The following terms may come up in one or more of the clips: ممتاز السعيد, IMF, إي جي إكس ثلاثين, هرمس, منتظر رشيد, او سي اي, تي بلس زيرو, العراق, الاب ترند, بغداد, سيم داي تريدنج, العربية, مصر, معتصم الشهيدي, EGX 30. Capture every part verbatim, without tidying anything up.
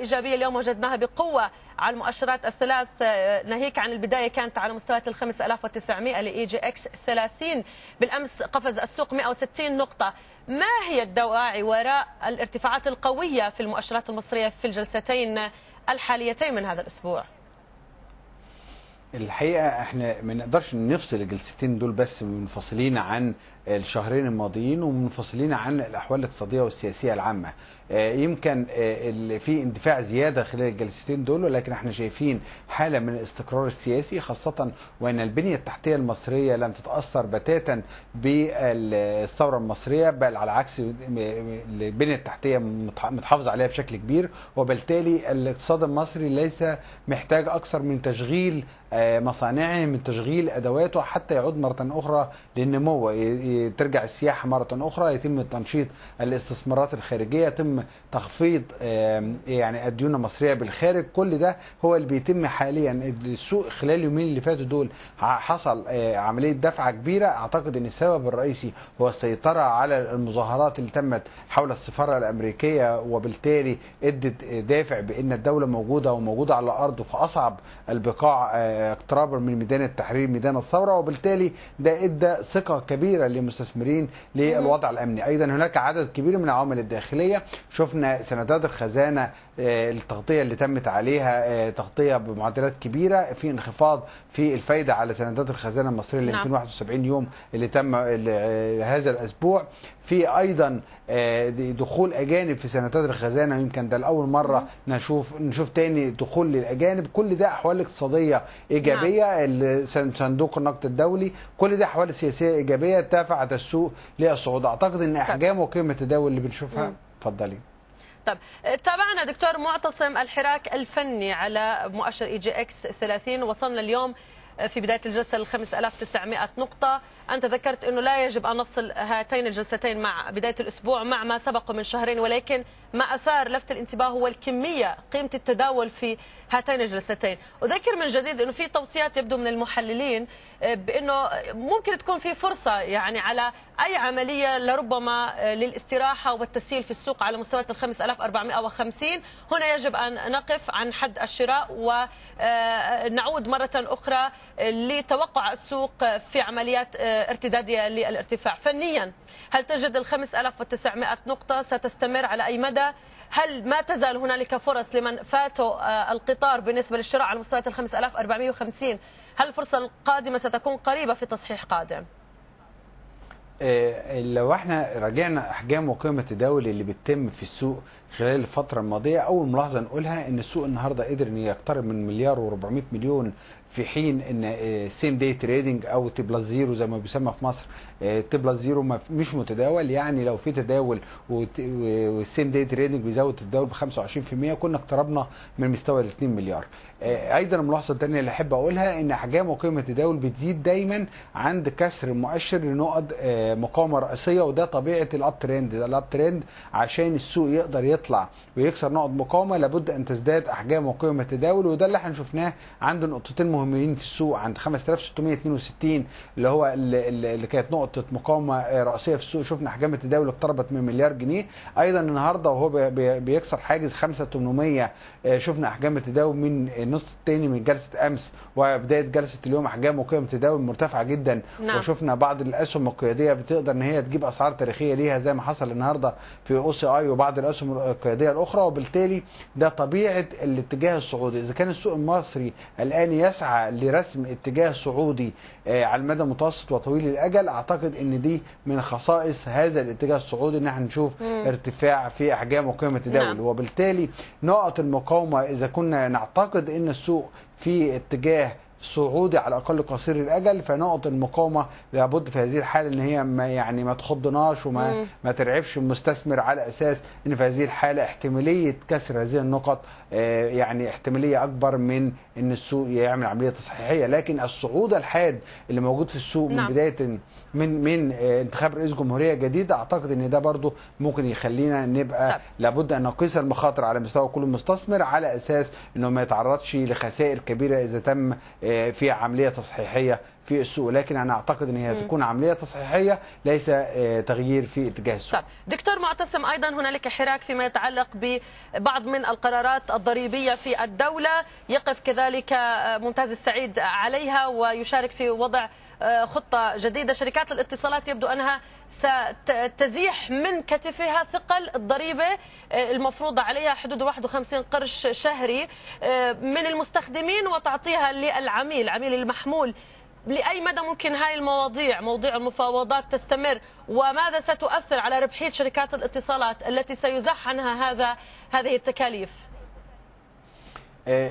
إيجابية اليوم وجدناها بقوة على المؤشرات الثلاث، ناهيك عن البداية كانت على مستويات ال خمسة آلاف وتسعمئة ل إي جي إكس ثلاثين، بالأمس قفز السوق مئة وستين نقطة. ما هي الدواعي وراء الارتفاعات القوية في المؤشرات المصرية في الجلستين الحاليتين من هذا الأسبوع؟ الحقيقه احنا ما نقدرش نفصل الجلستين دول بس، منفصلين عن الشهرين الماضيين ومنفصلين عن الاحوال الاقتصاديه والسياسيه العامه. يمكن في اندفاع زياده خلال الجلستين دول، ولكن احنا شايفين حاله من الاستقرار السياسي، خاصه وان البنيه التحتيه المصريه لم تتاثر بتاتا بالثوره المصريه، بل على العكس البنيه التحتيه متحافظ عليها بشكل كبير، وبالتالي الاقتصاد المصري ليس محتاج اكثر من تشغيل مصانعه، من تشغيل ادواته حتى يعود مره اخرى للنمو، ترجع السياحه مره اخرى، يتم تنشيط الاستثمارات الخارجيه، يتم تخفيض يعني الديون المصريه بالخارج. كل ده هو اللي بيتم حاليا. السوق خلال اليومين اللي فاتوا دول حصل عمليه دفعه كبيره، اعتقد ان السبب الرئيسي هو السيطره على المظاهرات اللي تمت حول السفاره الامريكيه، وبالتالي ادت دافع بان الدوله موجوده وموجوده على الارض، فاصعب البقاع اقترابا من ميدان التحرير، ميدان الثوره، وبالتالي ده ادى ثقه كبيره للمستثمرين للوضع الامني. ايضا هناك عدد كبير من العوامل الداخليه، شفنا سندات الخزانه التغطيه اللي تمت عليها تغطيه بمعدلات كبيره، في انخفاض في الفائده على سندات الخزانه المصريه ل مئتين وواحد وسبعين يوم اللي تم هذا الاسبوع، في ايضا دخول اجانب في سندات الخزانه، يمكن ده لاول مره نشوف نشوف تاني دخول للاجانب. كل ده احوال اقتصاديه ايجابيه، صندوق النقد الدولي، كل ده احوال سياسيه ايجابيه دفعت السوق للصعود. اعتقد ان احجام وقيمه التداول اللي بنشوفها. اتفضلي. طب تابعنا دكتور معتصم الحراك الفني على مؤشر اي جي اكس ثلاثين، وصلنا اليوم في بدايه الجلسه ل خمسة آلاف وتسعمئة نقطه، انت ذكرت انه لا يجب ان نفصل هاتين الجلستين مع بدايه الاسبوع مع ما سبق من شهرين، ولكن ما اثار لفت الانتباه هو الكميه، قيمه التداول في هاتين الجلستين. اذكر من جديد انه في توصيات يبدو من المحللين بانه ممكن تكون في فرصه يعني على اي عمليه لربما للاستراحه والتسهيل في السوق على مستويات ال خمسة آلاف وأربعمئة وخمسين، هنا يجب ان نقف عن حد الشراء ونعود مره اخرى لتوقع السوق في عمليات ارتدادية للارتفاع. فنيا هل تجد ال خمسة آلاف وتسعمئة نقطة ستستمر على أي مدى؟ هل ما تزال هنالك فرص لمن فاتوا القطار بالنسبة للشراء على مستويات ال خمسة آلاف وأربعمئة وخمسين؟ هل الفرصة القادمة ستكون قريبة في تصحيح قادم؟ لو احنا راجعنا احجام وقيمه التداول اللي بتتم في السوق خلال الفتره الماضيه، اول ملاحظه نقولها ان السوق النهارده قدر ان يقترب من مليار وأربعمئة مليون، في حين ان سيم داي تريدنج او تي بلس زيرو زي ما بيسمى في مصر، تي بلس زيرو مش متداول، يعني لو في تداول والسيم داي تريدنج بيزود التداول ب خمسة وعشرين بالمئة كنا اقتربنا من مستوى ال اثنين مليار. ايضا الملاحظه الثانيه اللي احب اقولها ان احجام وقيمه التداول بتزيد دايما عند كسر المؤشر لنقط مقاومه رئيسيه، وده طبيعه الاب ترند. الاب ترند عشان السوق يقدر يطلع ويكسر نقط مقاومه لابد ان تزداد احجام وقيمه التداول، وده اللي احنا شفناه عند نقطتين مهمين في السوق، عند خمسة آلاف وستمئة واثنين وستين اللي هو اللي كانت نقطه مقاومه رئيسيه في السوق، شفنا احجام التداول اقتربت من مليار جنيه. ايضا النهارده وهو بيكسر حاجز خمسة آلاف وثمانمئة شفنا احجام التداول من النص الثاني من جلسه امس وبدايه جلسه اليوم احجام وقيمه التداول مرتفعه جدا. نعم. وشفنا بعض الاسهم القياديه بتقدر ان هي تجيب اسعار تاريخيه ليها زي ما حصل النهارده في او سي اي وبعض الاسهم القياديه الاخرى، وبالتالي ده طبيعه الاتجاه الصعودي. اذا كان السوق المصري الان يسعى لرسم اتجاه صعودي على المدى المتوسط وطويل الاجل، اعتقد ان دي من خصائص هذا الاتجاه الصعودي ان احنا نشوف مم. ارتفاع في احجام وقيمه التداول. نعم. وبالتالي نقط المقاومه اذا كنا نعتقد ان السوق في اتجاه صعودي على الاقل قصير الاجل، فنقط المقاومه لابد في هذه الحاله ان هي ما يعني ما تخضناش وما مم. ما ترعبش المستثمر، على اساس ان في هذه الحاله احتماليه كسر هذه النقط آه يعني احتماليه اكبر من ان السوق يعمل عمليه تصحيحيه، لكن الصعود الحاد اللي موجود في السوق. نعم. من بدايه من من آه انتخاب رئيس جمهوريه جديد، اعتقد ان ده برضو ممكن يخلينا نبقى طب. لابد ان نقيس المخاطر على مستوى كل مستثمر على اساس انه ما يتعرضش لخسائر كبيره اذا تم آه في عملية تصحيحية في السوق، لكن أنا أعتقد أن هي تكون عملية تصحيحية ليس تغيير في اتجاه السوق. طب دكتور معتصم، أيضا هنالك حراك فيما يتعلق ببعض من القرارات الضريبية في الدولة، يقف كذلك ممتاز السعيد عليها ويشارك في وضع خطة جديدة. شركات الاتصالات يبدو أنها ستزيح من كتفها ثقل الضريبة المفروضة عليها حدود واحد وخمسين قرش شهري من المستخدمين وتعطيها للعميل، عميل المحمول. لأي مدى ممكن هاي المواضيع، مواضيع المفاوضات، تستمر، وماذا ستؤثر على ربحية شركات الاتصالات التي سيزاح عنها هذا هذه التكاليف؟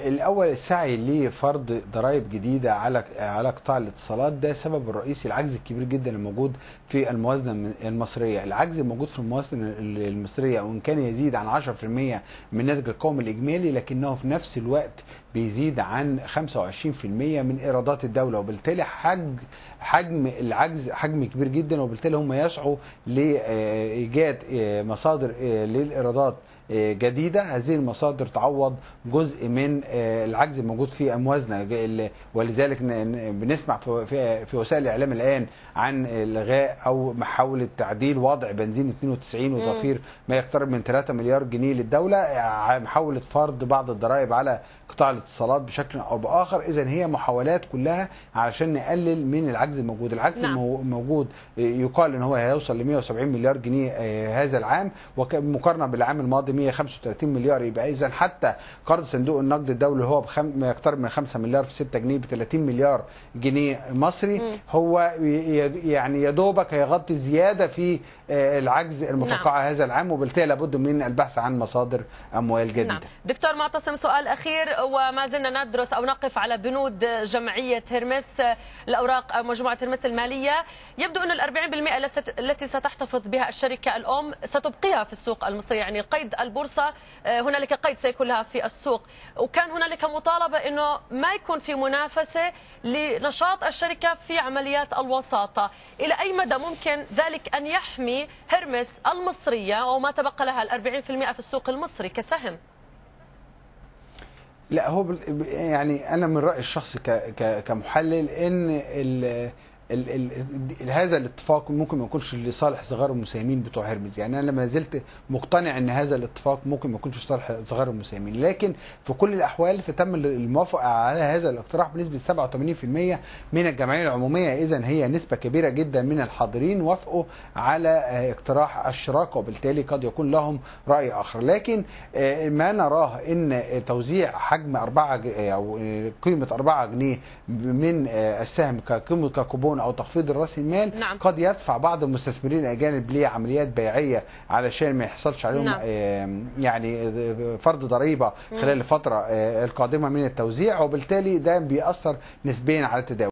الأول السعي لفرض ضرائب جديدة على على قطاع الاتصالات ده سبب الرئيسي العجز الكبير جدا الموجود في الموازنة المصرية. العجز الموجود في الموازنة المصرية وإن كان يزيد عن عشرة بالمئة من الناتج القومي الإجمالي، لكنه في نفس الوقت بيزيد عن خمسة وعشرين بالمئة من إيرادات الدولة، وبالتالي حجم حجم العجز حجم كبير جدا، وبالتالي هم يسعوا لإيجاد مصادر للإيرادات جديدة. هذه المصادر تعوض جزء من العجز الموجود في الموازنة، ولذلك بنسمع في وسائل الإعلام الآن عن إلغاء أو محاولة تعديل وضع بنزين اثنين وتسعين وضفير ما يقترب من ثلاثة مليار جنيه للدولة، محاولة فرض بعض الضرائب على قطاع الاتصالات بشكل أو بآخر. إذن هي محاولات كلها علشان نقلل من العجز الموجود. العجز نعم. الموجود يقال أن هو هيوصل ل مئة وسبعين مليار جنيه هذا العام، ومقارنة بالعام الماضي مئة وخمسة وثلاثين مليار. يبقى إذن حتى قرض صندوق النقد الدولي هو ما يقترب من خمسة مليار في ستة جنيه ب ثلاثين مليار جنيه مصري، م. هو يعني يا دوبك هيغطي زيادة في العجز المتوقع نعم. هذا العام، وبالتالي لابد من البحث عن مصادر أموال جديدة. نعم. دكتور معتصم، سؤال أخير، وما زلنا ندرس أو نقف على بنود جمعية هرمس الأوراق أو مجموعة هرمس المالية. يبدو أن الأربعين بالمئة التي ستحتفظ بها الشركة الأم ستبقيها في السوق المصري، يعني قيد البورصة هنالك قيد سيكون لها في السوق، وكان هنالك مطالبة أنه ما يكون في منافسة لنشاط الشركة في عمليات الوساطة. إلى أي مدى ممكن ذلك أن يحمي هرمس المصرية وما تبقى لها الأربعين بالمئة في السوق المصري كسهم؟ لا، هو يعني أنا من رأيي الشخصي كمحلل إن ال ال ال هذا الاتفاق ممكن ما يكونش لصالح صغار المساهمين بتوع هرمز. يعني أنا ما زلت مقتنع إن هذا الاتفاق ممكن ما يكونش لصالح صغار المساهمين، لكن في كل الأحوال فتم الموافقة على هذا الاقتراح بنسبة سبعة وثمانين بالمئة من الجمعية العمومية. إذن هي نسبة كبيرة جدا من الحاضرين وافقوا على اقتراح الشراكة، وبالتالي قد يكون لهم رأي آخر. لكن ما نراه إن توزيع حجم أربعة أو قيمة أربعة جنيه من السهم كقيمة ككوبون أو تخفيض رأس المال نعم. قد يدفع بعض المستثمرين الأجانب لعمليات بيعية علشان ما يحصلش عليهم نعم. يعني فرض ضريبة خلال الفترة القادمة من التوزيع، وبالتالي ده بيأثر نسبيا على التداول.